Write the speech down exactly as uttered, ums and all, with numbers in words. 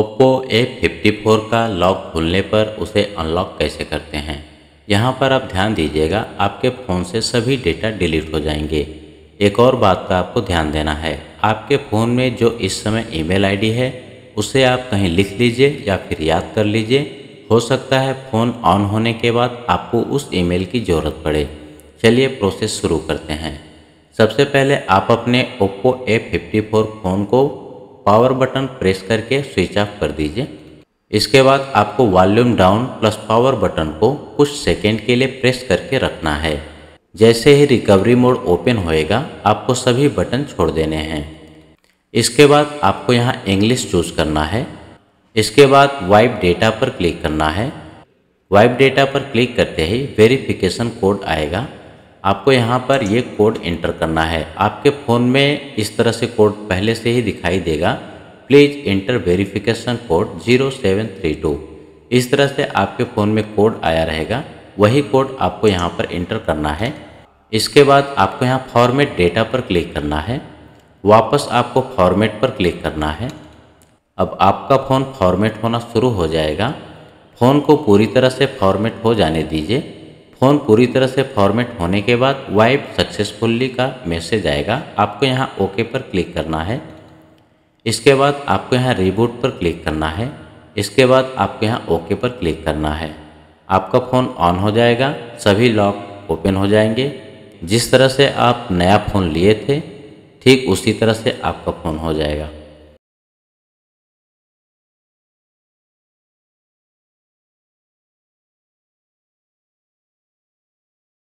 Oppo A fifty four का lock खुलने पर उसे अनलॉक कैसे करते हैं, यहाँ पर आप ध्यान दीजिएगा। आपके फ़ोन से सभी डेटा डिलीट हो जाएंगे। एक और बात का आपको ध्यान देना है, आपके फ़ोन में जो इस समय ईमेल आईडी है उसे आप कहीं लिख लीजिए या फिर याद कर लीजिए। हो सकता है फ़ोन ऑन होने के बाद आपको उस ईमेल की ज़रूरत पड़े। चलिए प्रोसेस शुरू करते हैं। सबसे पहले आप अपने Oppo A fifty four phone को पावर बटन प्रेस करके स्विच ऑफ कर दीजिए। इसके बाद आपको volume down plus power button को कुछ सेकंड के लिए प्रेस करके रखना है। जैसे ही रिकवरी मोड ओपन होएगा आपको सभी बटन छोड़ देने हैं। इसके बाद आपको यहाँ इंग्लिश चूज़ करना है। इसके बाद वाइप डेटा पर क्लिक करना है। वाइप डेटा पर क्लिक करते ही वेरिफिकेशन कोड आएगा। आपको यहाँ पर ये कोड एंटर करना है। आपके फ़ोन में इस तरह से कोड पहले से ही दिखाई देगा, please enter verification code zero seven three two. इस तरह से आपके फ़ोन में कोड आया रहेगा, वही कोड आपको यहाँ पर एंटर करना है। इसके बाद आपको यहाँ फॉर्मेट डेटा पर क्लिक करना है। वापस आपको फॉर्मेट पर क्लिक करना है। अब आपका फ़ोन फॉर्मेट होना शुरू हो जाएगा। फ़ोन को पूरी तरह से फॉर्मेट हो जाने दीजिए। फ़ोन पूरी तरह से फॉर्मेट होने के बाद वाइप सक्सेसफुली का मैसेज आएगा। आपको यहाँ ओके पर क्लिक करना है। इसके बाद आपको यहाँ रिबूट पर क्लिक करना है। इसके बाद आपको यहाँ ओके पर क्लिक करना है। आपका फ़ोन ऑन हो जाएगा, सभी लॉक ओपन हो जाएंगे। जिस तरह से आप नया फ़ोन लिए थे ठीक उसी तरह से आपका फ़ोन हो जाएगा।